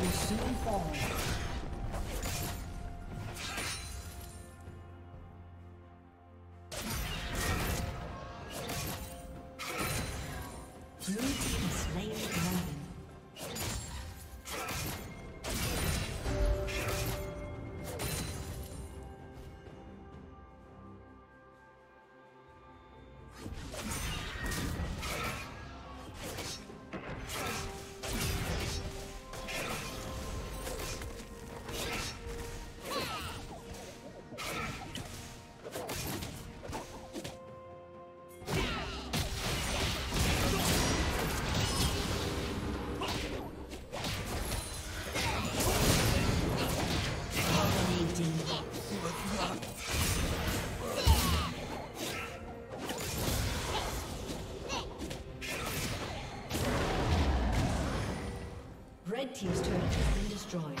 will soon fall. Red team's turret has been destroyed.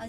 A